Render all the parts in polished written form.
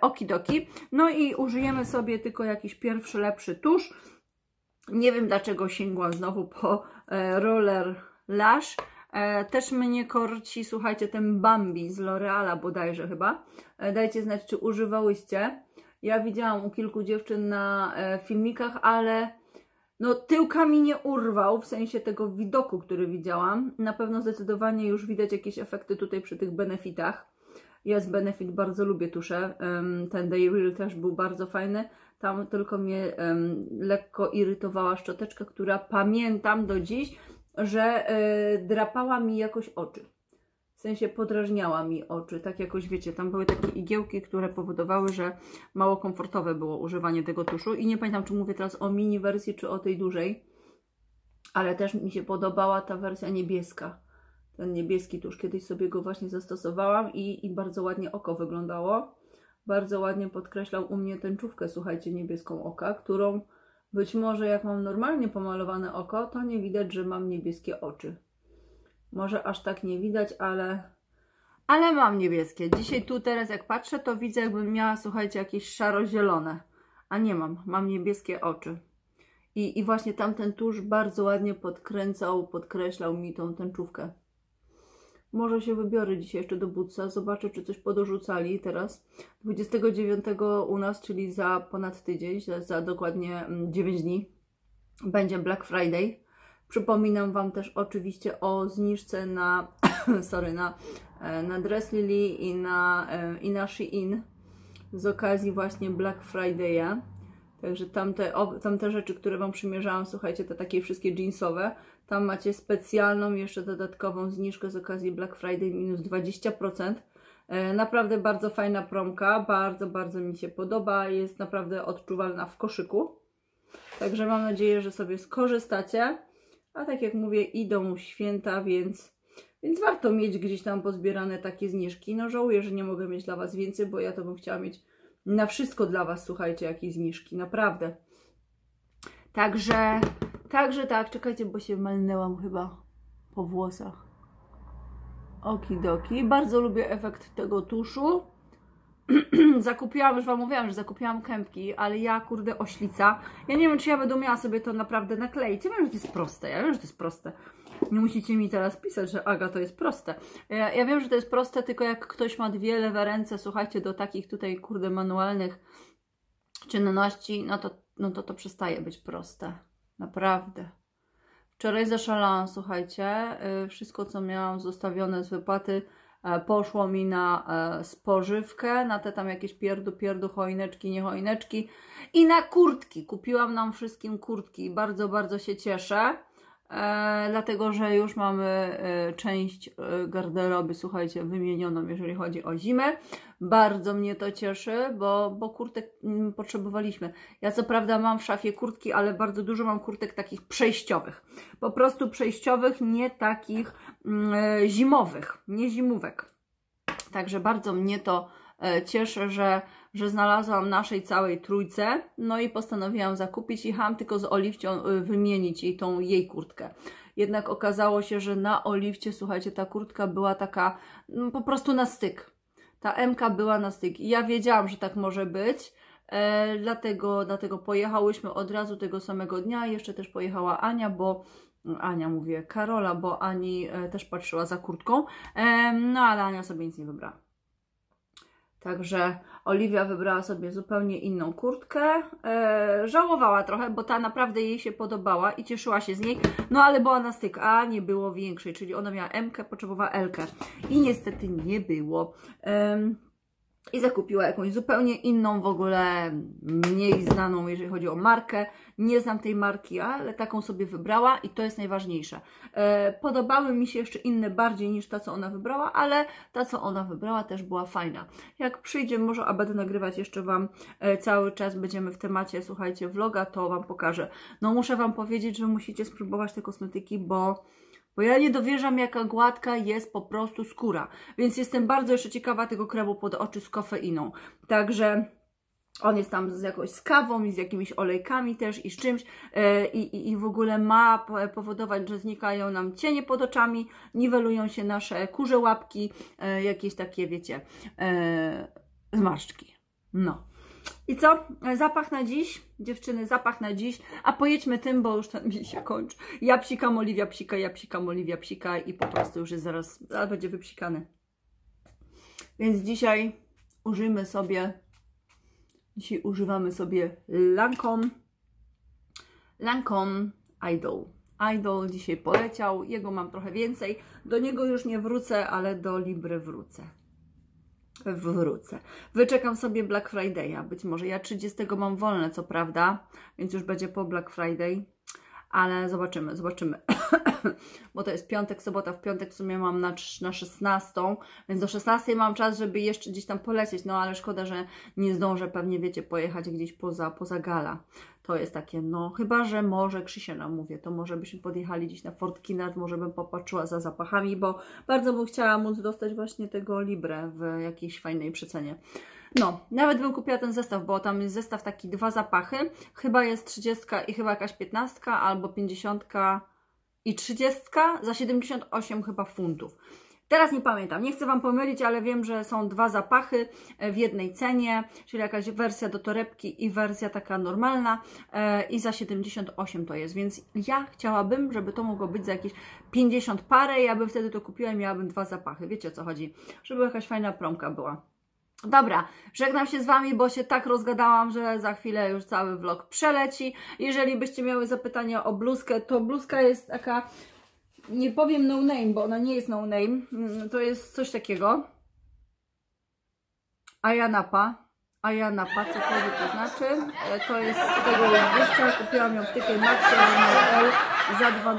Okidoki. No i użyjemy sobie tylko jakiś pierwszy, lepszy tusz. Nie wiem, dlaczego sięgłam znowu po roller lash. Też mnie korci, słuchajcie, ten Bambi z L'Oreala bodajże chyba. Dajcie znać, czy używałyście. Ja widziałam u kilku dziewczyn na filmikach, ale no, tyłka mi nie urwał, w sensie tego widoku, który widziałam. Na pewno zdecydowanie już widać jakieś efekty tutaj przy tych benefitach. Ja z Benefit bardzo lubię tusze, ten Day Real też był bardzo fajny, tam tylko mnie lekko irytowała szczoteczka, która pamiętam do dziś, że drapała mi jakoś oczy, w sensie podrażniała mi oczy, tak jakoś wiecie, tam były takie igiełki, które powodowały, że mało komfortowe było używanie tego tuszu i nie pamiętam, czy mówię teraz o mini wersji, czy o tej dużej, ale też mi się podobała ta wersja niebieska. Ten niebieski tusz, kiedyś sobie go właśnie zastosowałam i bardzo ładnie oko wyglądało. Bardzo ładnie podkreślał u mnie tęczówkę, słuchajcie, niebieską oka, którą być może jak mam normalnie pomalowane oko, to nie widać, że mam niebieskie oczy. Może aż tak nie widać, ale mam niebieskie. Dzisiaj tu teraz jak patrzę, to widzę, jakbym miała, słuchajcie, jakieś szaro-zielone. A nie mam, mam niebieskie oczy. I właśnie tamten tusz bardzo ładnie podkreślał mi tą tęczówkę. Może się wybiorę dzisiaj jeszcze do Budsa, zobaczę, czy coś podorzucali teraz. 29 u nas, czyli za ponad tydzień, za dokładnie 9 dni, będzie Black Friday. Przypominam Wam też oczywiście o zniżce na, sorry, na Dresslily i na SHEIN z okazji właśnie Black Friday'a. Także tamte rzeczy, które Wam przymierzałam, słuchajcie, te takie wszystkie jeansowe, tam macie specjalną jeszcze dodatkową zniżkę z okazji Black Friday minus 20%. Naprawdę bardzo fajna promka, bardzo, bardzo mi się podoba, jest naprawdę odczuwalna w koszyku. Także mam nadzieję, że sobie skorzystacie, a tak jak mówię, idą święta, więc warto mieć gdzieś tam pozbierane takie zniżki. No żałuję, że nie mogę mieć dla Was więcej, bo ja to bym chciała mieć na wszystko dla Was, słuchajcie, jakieś zniżki, naprawdę. Także tak, czekajcie, bo się malnęłam chyba po włosach. Okidoki. Bardzo lubię efekt tego tuszu. Zakupiłam, już Wam mówiłam, że zakupiłam kępki, ale ja, kurde, oślica. Ja nie wiem, czy ja będę umiała sobie to naprawdę nakleić. Ja wiem, że to jest proste, Nie musicie mi teraz pisać, że Aga, to jest proste. Ja wiem, że to jest proste, tylko jak ktoś ma dwie lewe ręce, słuchajcie, do takich tutaj, kurde, manualnych czynności, no to przestaje być proste. Naprawdę. Wczoraj zaszalałam, słuchajcie, wszystko co miałam zostawione z wypłaty poszło mi na spożywkę, na te tam jakieś pierdu, choineczki, niechoineczki i na kurtki. Kupiłam nam wszystkim kurtki i bardzo, bardzo się cieszę, dlatego że już mamy część garderoby, słuchajcie, wymienioną, jeżeli chodzi o zimę. Bardzo mnie to cieszy, bo kurtek potrzebowaliśmy. Ja co prawda mam w szafie kurtki, ale bardzo dużo mam kurtek takich przejściowych. Po prostu przejściowych, nie takich zimowych, nie zimówek. Także bardzo mnie to cieszę, że znalazłam naszej całej trójce, no i postanowiłam zakupić i chciałam tylko z Oliwcią wymienić jej kurtkę. Jednak okazało się, że na Oliwcie, słuchajcie, ta kurtka była taka po prostu na styk. Ta M-ka była na styk i ja wiedziałam, że tak może być, dlatego pojechałyśmy od razu tego samego dnia. Jeszcze też pojechała Ania, bo Ani też patrzyła za kurtką, no ale Ania sobie nic nie wybrała. Także Oliwia wybrała sobie zupełnie inną kurtkę, żałowała trochę, bo ta naprawdę jej się podobała i cieszyła się z niej, no ale była na styk, a nie było większej, czyli ona miała M-kę, potrzebowała L-kę i niestety nie było. I zakupiła jakąś zupełnie inną, w ogóle mniej znaną, jeżeli chodzi o markę. Nie znam tej marki, ale taką sobie wybrała i to jest najważniejsze. Podobały mi się jeszcze inne bardziej niż ta, co ona wybrała, ale ta, co ona wybrała, też była fajna. Jak przyjdzie, może, a będę nagrywać jeszcze Wam cały czas, będziemy w temacie, słuchajcie, vloga, to Wam pokażę. No muszę Wam powiedzieć, że musicie spróbować te kosmetyki, bo Bo ja nie dowierzam, jaka gładka jest po prostu skóra. Więc jestem bardzo jeszcze ciekawa tego kremu pod oczy z kofeiną. Także on jest tam z jakąś z kawą i z jakimiś olejkami też i z czymś i w ogóle ma powodować, że znikają nam cienie pod oczami, niwelują się nasze kurze łapki, jakieś takie, wiecie, zmarszczki. No. I co? Zapach na dziś? Dziewczyny, zapach na dziś. A pojedźmy tym, bo już ten mi się kończy. Ja psikam, Oliwia psika, ja psikam, Oliwia psika i po prostu już jest zaraz będzie wypsikany. Więc dzisiaj używamy sobie Lancome Idol. Idol dzisiaj poleciał, jego mam trochę więcej. Do niego już nie wrócę, ale do Libre wrócę. Wyczekam sobie Black Friday'a, być może. Ja 30 mam wolne, co prawda, więc już będzie po Black Friday, ale zobaczymy. Bo to jest piątek, sobota, w piątek w sumie mam na 16, więc do 16 mam czas, żeby jeszcze gdzieś tam polecieć, no ale szkoda, że nie zdążę pewnie, wiecie, pojechać gdzieś poza gala. To jest takie, no chyba, że może Krzysia namówię, to może byśmy podjechali gdzieś na Fort Kinnaird, może bym popatrzyła za zapachami, bo bardzo bym chciała móc dostać właśnie tego Libre w jakiejś fajnej przecenie. No, nawet bym kupiła ten zestaw, bo tam jest zestaw taki 2 zapachy, chyba jest 30 i chyba jakaś 15 albo 50 i 30 za 78 chyba funtów. Teraz nie pamiętam, nie chcę Wam pomylić, ale wiem, że są 2 zapachy w jednej cenie, czyli jakaś wersja do torebki i wersja taka normalna i za 78 to jest, więc ja chciałabym, żeby to mogło być za jakieś 50 parę, ja bym wtedy to kupiła i miałabym 2 zapachy, wiecie o co chodzi, żeby jakaś fajna promka była. Dobra, żegnam się z Wami, bo się tak rozgadałam, że za chwilę już cały vlog przeleci. Jeżeli byście miały zapytania o bluzkę, to bluzka jest taka, nie powiem no name, bo ona nie jest no name, to jest coś takiego. Anya napa, cokolwiek to znaczy. To jest z tego lędwiska, kupiłam ją w takiej marce za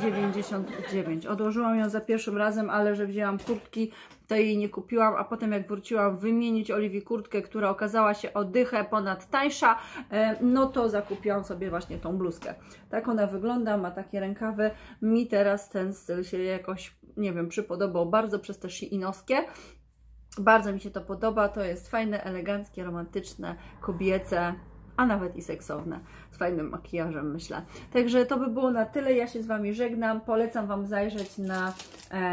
12,99. Odłożyłam ją za pierwszym razem, ale że wzięłam kurtki, to jej nie kupiłam, a potem jak wróciłam wymienić Oliwii kurtkę, która okazała się o dychę ponad tańsza, no to zakupiłam sobie właśnie tą bluzkę. Tak ona wygląda, ma takie rękawy. Mi teraz ten styl się jakoś, nie wiem, przypodobał bardzo przez te szeinowskie. Bardzo mi się to podoba, to jest fajne, eleganckie, romantyczne, kobiece, a nawet i seksowne, z fajnym makijażem myślę. Także to by było na tyle, ja się z Wami żegnam, polecam Wam zajrzeć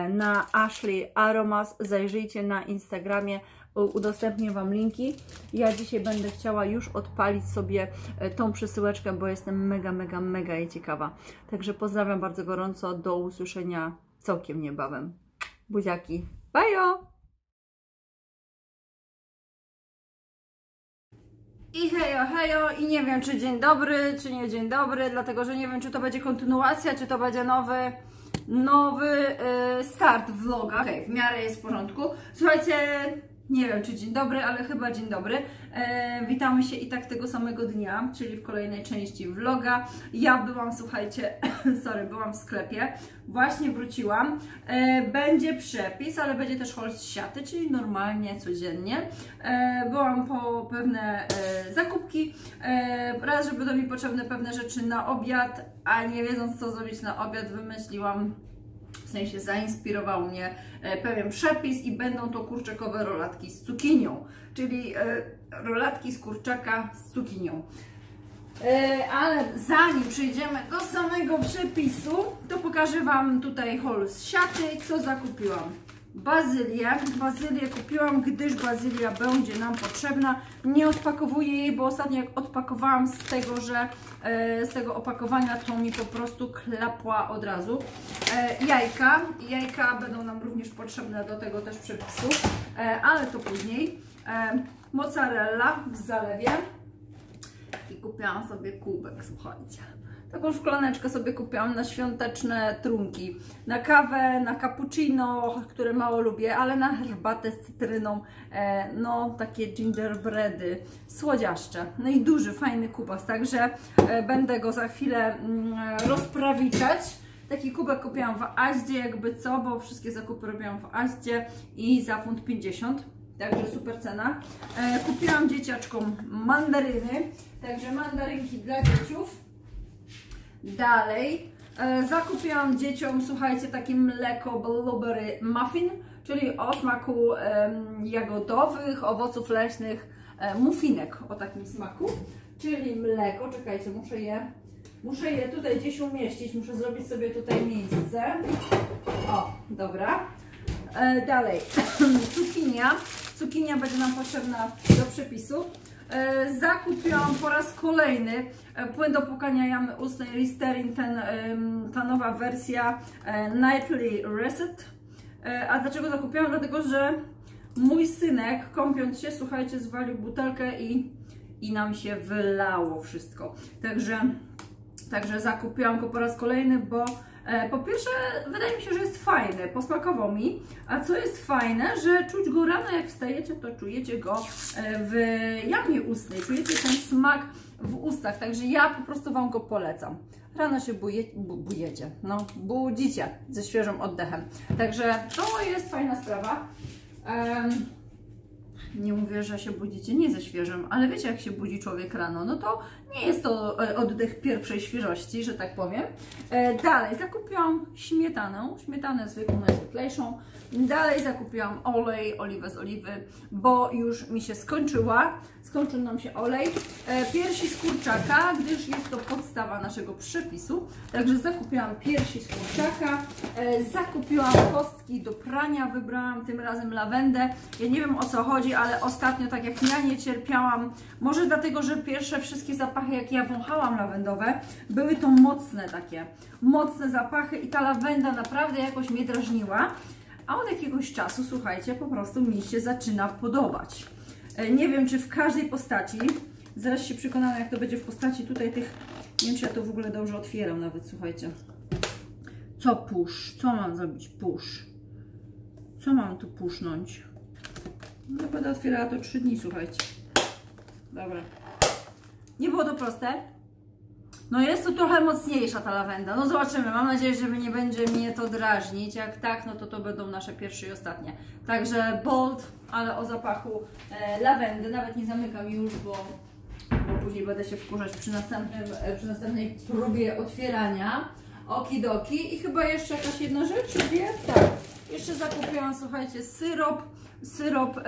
na Ashley Aromas, zajrzyjcie na Instagramie, udostępnię Wam linki. Ja dzisiaj będę chciała już odpalić sobie tą przesyłeczkę, bo jestem mega jej ciekawa. Także pozdrawiam bardzo gorąco, do usłyszenia całkiem niebawem. Buziaki, bajo! I hejo, hejo, i nie wiem, czy dzień dobry, czy nie dzień dobry, dlatego, że nie wiem, czy to będzie kontynuacja, czy to będzie nowy start vloga. Okej, w miarę jest w porządku. Słuchajcie, nie wiem, czy dzień dobry, ale chyba dzień dobry. Witamy się i tak tego samego dnia, czyli w kolejnej części vloga. Ja byłam, słuchajcie, byłam w sklepie, właśnie wróciłam. Będzie przepis, ale będzie też haul z siaty, czyli normalnie, codziennie. Byłam po pewne zakupki, raz, że będą mi potrzebne pewne rzeczy na obiad, a nie wiedząc co zrobić na obiad, wymyśliłam, w sensie zainspirował mnie pewien przepis i będą to kurczakowe rolatki z cukinią, czyli rolatki z kurczaka z cukinią. Ale zanim przejdziemy do samego przepisu, to pokażę Wam tutaj haul z siaty, co zakupiłam. Bazylię kupiłam, gdyż bazylia będzie nam potrzebna. Nie odpakowuję jej, bo ostatnio jak odpakowałam z tego opakowania, to mi po prostu klapła od razu. Jajka będą nam również potrzebne do tego też przepisu, ale to później. Mozzarella w zalewie i kupiłam sobie kubek, słuchajcie. Taką szklaneczkę sobie kupiłam na świąteczne trunki, na kawę, na cappuccino, które mało lubię, ale na herbatę z cytryną, no takie gingerbready, słodziaszcze, no i duży, fajny kubas, także będę go za chwilę rozprawiczać. Taki kubek kupiłam w Aździe, jakby co, bo wszystkie zakupy robiłam w Aździe i za £1,50. Także super cena. Kupiłam dzieciaczkom mandaryny, także mandarynki dla dzieciów. Dalej Zakupiłam dzieciom, słuchajcie, taki mleko blueberry muffin, czyli o smaku jagodowych, owoców leśnych, muffinek o takim smaku. Czyli mleko, czekajcie, muszę je tutaj gdzieś umieścić, muszę zrobić sobie tutaj miejsce. O, dobra. Dalej, cukinia. Cukinia będzie nam potrzebna do przepisu. Zakupiłam po raz kolejny płyn do płukania jamy ustnej Listerine, ta nowa wersja Nightly Reset. A dlaczego zakupiłam? Dlatego, że mój synek, kąpiąc się, słuchajcie, zwalił butelkę i nam się wylało wszystko. Także zakupiłam go po raz kolejny, bo po pierwsze wydaje mi się, że jest fajny, posmakował mi, a co jest fajne, że czuć go rano jak wstajecie, to czujecie go w jamie ustnej, czujecie ten smak w ustach, także ja po prostu Wam go polecam. Rano się budzicie ze świeżym oddechem, także to jest fajna sprawa. Nie mówię, że się budzicie nie ze świeżym, ale wiecie, jak się budzi człowiek rano, no to nie jest to oddech pierwszej świeżości, że tak powiem. Dalej zakupiłam śmietanę zwykłą, najzwyklejszą. Dalej zakupiłam olej, oliwę z oliwy, bo już mi się skończył nam się olej. Piersi z kurczaka, gdyż jest to podstawa naszego przepisu, także zakupiłam piersi z kurczaka. Zakupiłam kostki do prania, wybrałam tym razem lawendę. Ja nie wiem, o co chodzi, ale ostatnio tak jak ja nie cierpiałam, może dlatego, że pierwsze wszystkie zapachy, jak ja wąchałam lawendowe, były to mocne zapachy i ta lawenda naprawdę jakoś mnie drażniła, a od jakiegoś czasu, słuchajcie, po prostu mi się zaczyna podobać. Nie wiem, czy w każdej postaci, zaraz się przekonam, jak to będzie w postaci tutaj tych, nie wiem, czy ja to w ogóle dobrze otwieram nawet, słuchajcie. Co push? Co mam zrobić? Push. Co mam tu pusznąć? No, będę otwierała to 3 dni, słuchajcie. Dobra. Nie było to proste. No jest to trochę mocniejsza ta lawenda. No zobaczymy, mam nadzieję, że nie będzie mnie to drażnić. Jak tak, no to będą nasze pierwsze i ostatnie. Także bold, ale o zapachu lawendy. Nawet nie zamykam już, bo później będę się wkurzać przy następnej próbie otwierania. Okidoki. I chyba jeszcze jakaś jedna rzecz, wie? Tak. Jeszcze zakupiłam, słuchajcie, syrop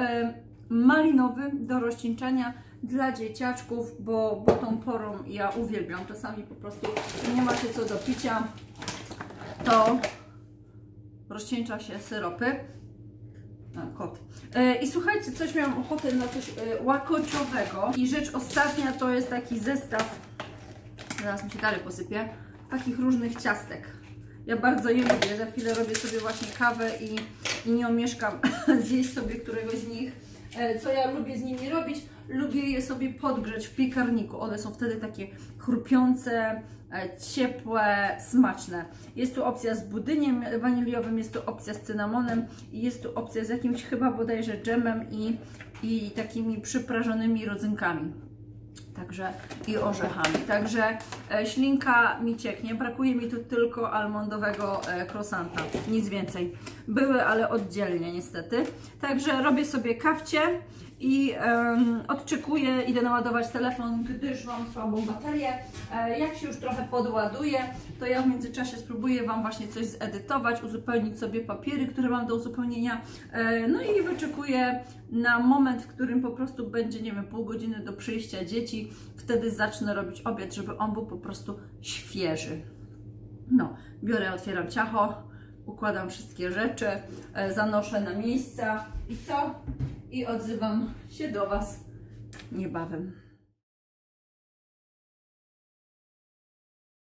malinowy do rozcieńczania dla dzieciaczków, bo tą porą ja uwielbiam. Czasami po prostu nie macie co do picia, to rozcieńcza się syropy. A, kot. I słuchajcie, coś miałam ochotę na coś łakociowego. I rzecz ostatnia to jest taki zestaw, zaraz mi się dalej posypie, takich różnych ciastek. Ja bardzo je lubię, za chwilę robię sobie właśnie kawę i nie omieszkam zjeść sobie któregoś z nich. Co ja lubię z nimi robić? Lubię je sobie podgrzać w piekarniku. One są wtedy takie chrupiące, ciepłe, smaczne. Jest tu opcja z budyniem waniliowym, jest tu opcja z cynamonem i jest tu opcja z jakimś chyba bodajże dżemem i takimi przyprażonymi rodzynkami. Także i orzechami. Także ślinka mi cieknie. Brakuje mi tu tylko almondowego krosanta. Nic więcej. Były, ale oddzielnie niestety. Także robię sobie kawcie i odczekuję, idę naładować telefon, gdyż mam słabą baterię. Jak się już trochę podładuje, to ja w międzyczasie spróbuję Wam właśnie coś zedytować, uzupełnić sobie papiery, które mam do uzupełnienia. No i wyczekuję na moment, w którym po prostu będzie, nie wiem, pół godziny do przyjścia dzieci. Wtedy zacznę robić obiad, żeby on był po prostu świeży. No, biorę, otwieram ciacho, układam wszystkie rzeczy, zanoszę na miejsca i co? I odzywam się do Was niebawem.